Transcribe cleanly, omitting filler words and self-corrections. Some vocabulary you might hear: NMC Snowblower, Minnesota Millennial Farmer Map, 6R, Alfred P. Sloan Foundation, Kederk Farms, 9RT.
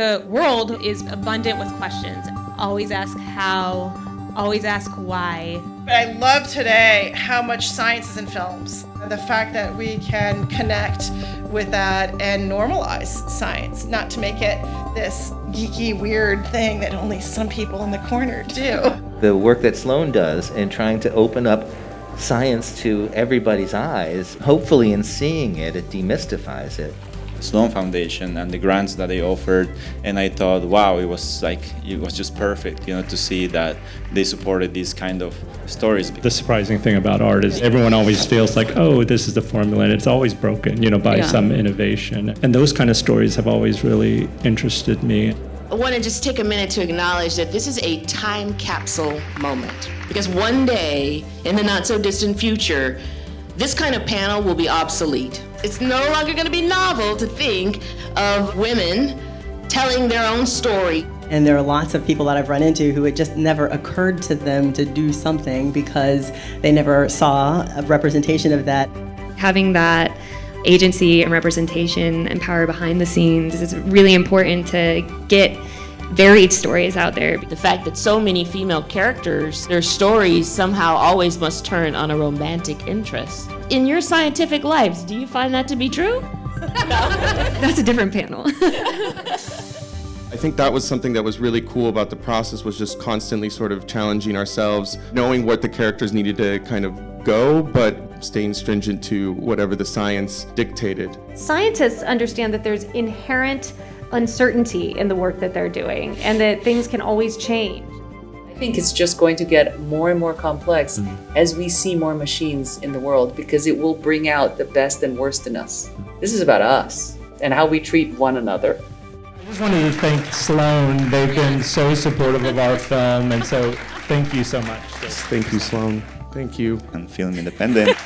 The world is abundant with questions. Always ask how, always ask why. But I love today how much science is in films. The fact that we can connect with that and normalize science, not to make it this geeky, weird thing that only some people in the corner do. The work that Sloan does in trying to open up science to everybody's eyes, hopefully in seeing it, it demystifies it. Sloan Foundation and the grants that they offered, and I thought, wow, it was just perfect, you know, to see that they supported these kind of stories. The surprising thing about art is everyone always feels like, oh, this is the formula, and it's always broken, you know, by some innovation. And those kind of stories have always really interested me. I want to just take a minute to acknowledge that this is a time capsule moment, because one day in the not so distant future, this kind of panel will be obsolete. It's no longer going to be novel to think of women telling their own story. And there are lots of people that I've run into who it just never occurred to them to do something because they never saw a representation of that. Having that agency and representation and power behind the scenes is really important to get varied stories out there. The fact that so many female characters, their stories somehow always must turn on a romantic interest. In your scientific lives, do you find that to be true? That's a different panel. I think that was something that was really cool about the process, was just constantly sort of challenging ourselves, knowing what the characters needed to kind of go, but staying stringent to whatever the science dictated. Scientists understand that there's inherent uncertainty in the work that they're doing, and that things can always change. I think it's just going to get more and more complex as we see more machines in the world, because it will bring out the best and worst in us. This is about us and how we treat one another. I just wanted to thank Sloan. They've been so supportive of our film, and so thank you so much. Thank you, Sloan. Thank you. I'm feeling independent.